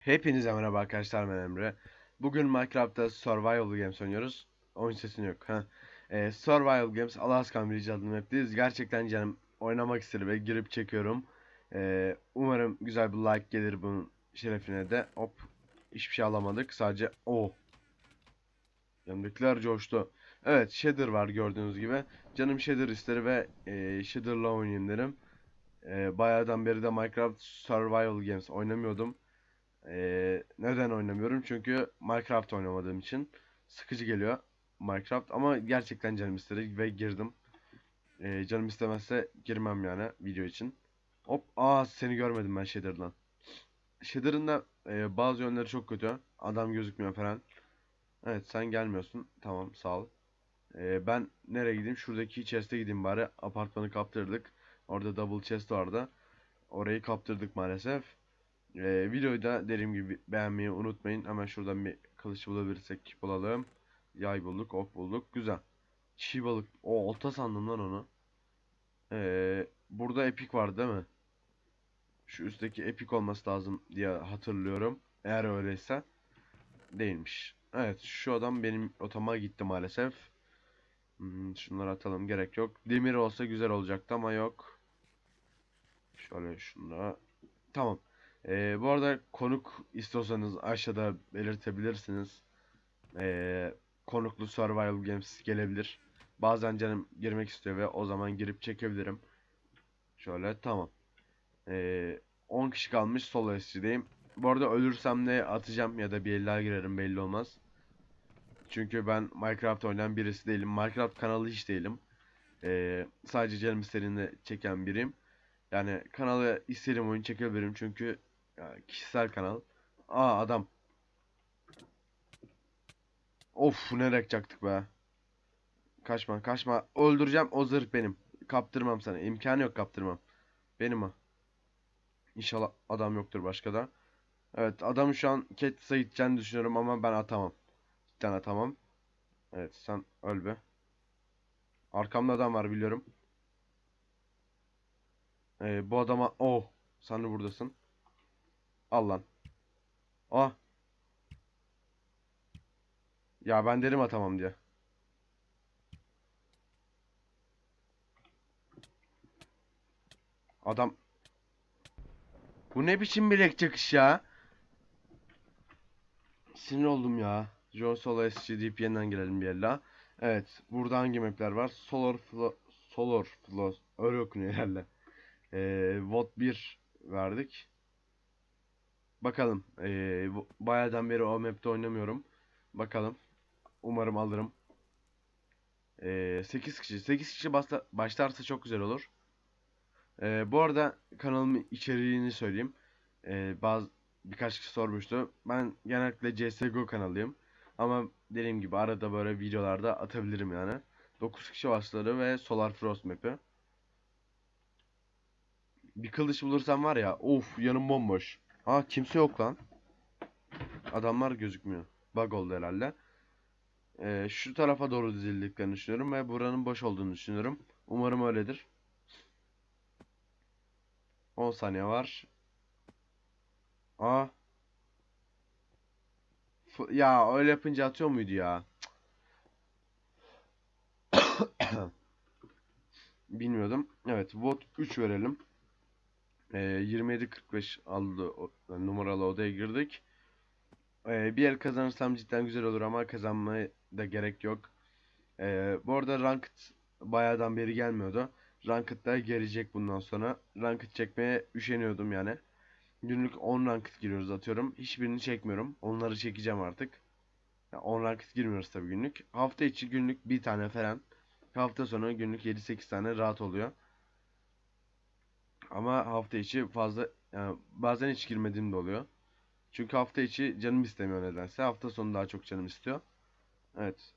Hepinize merhaba arkadaşlar, ben Emre. Bugün Minecraft'ta Survival Games oynuyoruz. Oyun sesin yok. Survival Games Alaska birinci adını yaptıyız. Gerçekten canım oynamak istedi ve girip çekiyorum. Umarım güzel bir like gelir bunun şerefine de. Hop, hiçbir şey alamadık, sadece o. Yanımdakiler coştu. Evet, Shader var gördüğünüz gibi. Canım Shader ister ve Shader'la oynayayım derim. Bayağıdan beri de Minecraft Survival Games oynamıyordum. Neden oynamıyorum? Çünkü Minecraft oynamadığım için sıkıcı geliyor Minecraft, ama gerçekten canım istedi ve girdim. Canım istemezse girmem yani video için. Hop, seni görmedim ben Shader'dan. Shader'ın da bazı yönleri çok kötü. Adam gözükmüyor falan. Evet, sen gelmiyorsun. Tamam, sağ ol. Ben nereye gideyim? Şuradaki chest'e gideyim bari. Apartmanı kaptırdık. Orada double chest vardı. Orayı kaptırdık maalesef. Videoyu da dediğim gibi beğenmeyi unutmayın. Hemen şuradan bir kılıç bulabilirsek bulalım. Yay bulduk, ok bulduk. Güzel. Çiğ balık. O olta sandım lan onu. Burada epic var değil mi? Şu üstteki epic olması lazım diye hatırlıyorum. Eğer öyleyse değilmiş. Evet, şu adam benim otama gitti maalesef. Şunları atalım, gerek yok. Demir olsa güzel olacaktı ama yok. Şöyle şunlara. Tamam. Bu arada konuk istiyorsanız aşağıda belirtebilirsiniz. Konuklu Survival Games gelebilir. Bazen canım girmek istiyor ve o zaman girip çekebilirim. Şöyle, tamam. 10 kişi kalmış, solo SC'deyim. Bu arada ölürsem de atacağım ya da bir elliye girerim, belli olmaz. Çünkü ben Minecraft oynayan birisi değilim. Minecraft kanalı hiç değilim. Sadece canım istediğinde çeken biriyim. Yani kanalı istediğim oyun çekebilirim çünkü kişisel kanal. Adam. Of, ne yakacaktık be. Kaçma kaçma, öldüreceğim, o zırh benim. Kaptırmam sana, imkanı yok, kaptırmam. Benim o. İnşallah adam yoktur başka da. Evet, adam şu an Cat'sa gideceğini düşünüyorum ama ben atamam. Bir tane atamam. Evet, sen öl be. Arkamda adam var, biliyorum. Bu adama sen de buradasın. Al lan. Ya ben derim atamam diye. Adam. Bu ne biçim bilek çakış ya? Sinir oldum ya. John Solar SC deyip yeniden gelelim bir yerle. Evet, burada hangi mapler var? Solar Frost. Öyle okunuyor herhalde. Vot 1 verdik. Bakalım. Bayağıdan beri o map'te oynamıyorum. Bakalım. Umarım alırım. 8 kişi. 8 kişi başlarsa çok güzel olur. Bu arada kanalımın içeriğini söyleyeyim. Birkaç kişi sormuştu. Ben genellikle CSGO kanalıyım. Ama dediğim gibi arada böyle videolarda atabilirim yani. 9 kişi başları ve Solar Frost map'i. Bir kılıç bulursam var ya, of, yanım bomboş. Kimse yok lan. Adamlar gözükmüyor. Bug oldu herhalde. Şu tarafa doğru dizildiklerini düşünüyorum ve buranın boş olduğunu düşünüyorum. Umarım öyledir. 10 saniye var. Ya öyle yapınca atıyor muydu ya? Bilmiyordum. Evet, bot 3 verelim. 27.45 aldı, numaralı odaya girdik. Bir el kazanırsam cidden güzel olur ama kazanmaya da gerek yok. Bu arada Ranked bayağıdan beri gelmiyordu. Ranked da gelecek bundan sonra. Ranked çekmeye üşeniyordum yani. Günlük 10 Ranked giriyoruz atıyorum. Hiçbirini çekmiyorum. Onları çekeceğim artık. Yani 10 Ranked girmiyoruz tabii günlük. Hafta içi günlük bir tane falan. Hafta sonu günlük 7-8 tane rahat oluyor. Ama hafta içi fazla, yani bazen hiç girmediğim de oluyor. Çünkü hafta içi canım istemiyor nedense. Hafta sonu daha çok canım istiyor. Evet.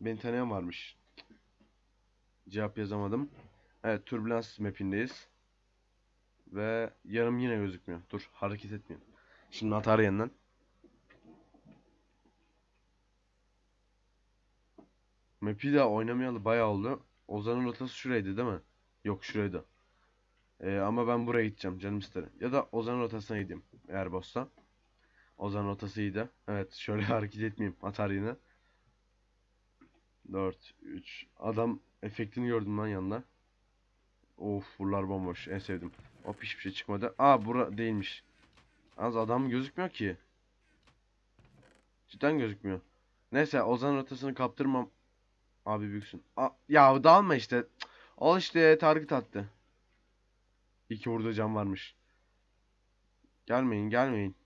Beni tanıyan varmış. Cevap yazamadım. Evet, Turbulans map'indeyiz. Ve yanım yine gözükmüyor. Dur, hareket etmeyeyim. Şimdi atar yeniden. Map'i de oynamayalı bayağı oldu. Ozan'ın rotası şuraydı değil mi? Yok, şuraydı. Ama ben buraya gideceğim canım isterim. Ya da Ozan rotasına gideyim eğer bossa. Ozan rotası iyiydi. Evet, şöyle hareket etmeyeyim atar yine. 4, 3. Adam efektini gördüm lan yanına. Of, buralar bomboş, en sevdim. Hop, hiçbir şey çıkmadı. Aa, bura değilmiş. Az adam gözükmüyor ki. Cidden gözükmüyor. Neyse, Ozan rotasını kaptırmam. Abi büyüksün. Aa, ya dalma işte. Al işte, target attı. İki vurdu, can varmış. Gelmeyin gelmeyin.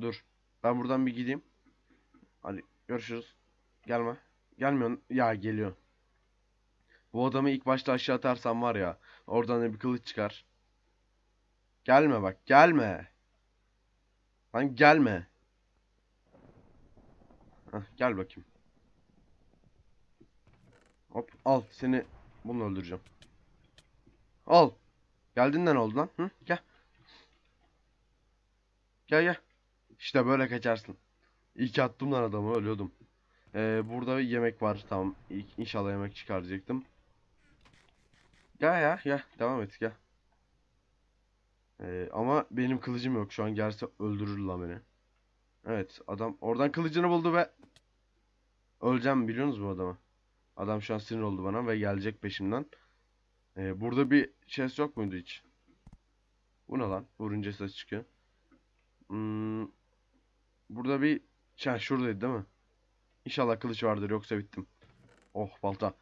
Dur, ben buradan bir gideyim. Hadi görüşürüz. Gelme. Gelmiyor. Ya geliyor. Bu adamı ilk başta aşağı atarsam var ya, oradan da bir kılıç çıkar. Gelme bak, gelme. Lan gelme. Heh, gel bakayım. Hop, al seni bununla öldüreceğim. Al. Geldiğinden oldu lan. Hı? Gel. Gel gel. İşte böyle kaçarsın. İlk attım lan adamı, ölüyordum. Burada yemek var, tamam. İnşallah yemek çıkaracaktım. Gel ya gel, devam et gel. Ama benim kılıcım yok şu an, gelse öldürür lan beni. Evet, adam oradan kılıcını buldu ve öleceğim, biliyorsunuz bu adamı. Adam şu an sinir oldu bana ve gelecek peşimden. Burada bir chest yok muydu hiç? Bu ne lan? Vurunca ses çıkıyor. Burada bir şey şuradaydı değil mi? İnşallah kılıç vardır, yoksa bittim. Oh, balta.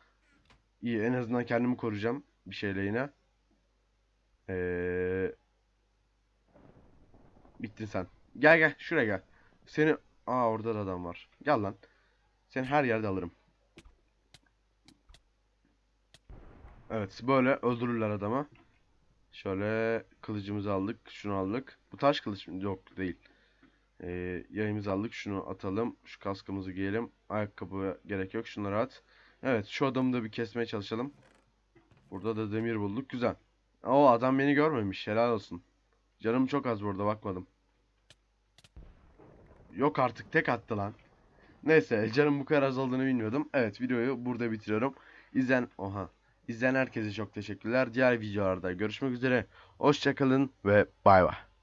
İyi, en azından kendimi koruyacağım bir şeyle yine. Bittin sen. Gel gel şuraya gel. Seni, aa orada da adam var. Gel lan. Seni her yerde alırım. Evet, böyle öldürürler adama. Şöyle kılıcımızı aldık, şunu aldık. Bu taş kılıç mı? Yok değil. Yayımızı aldık, şunu atalım. Şu kaskımızı giyelim. Ayakkabı gerek yok, şunları at. Evet, şu adamı da bir kesmeye çalışalım. Burada da demir bulduk, güzel. O adam beni görmemiş, helal olsun. Canım çok az burada, bakmadım. Yok artık, tek attı lan. Neyse, canım bu kadar azaldığını bilmiyordum. Evet, videoyu burada bitiriyorum. İzleyen herkese çok teşekkürler. Diğer videolarda görüşmek üzere. Hoşça kalın ve bay bay.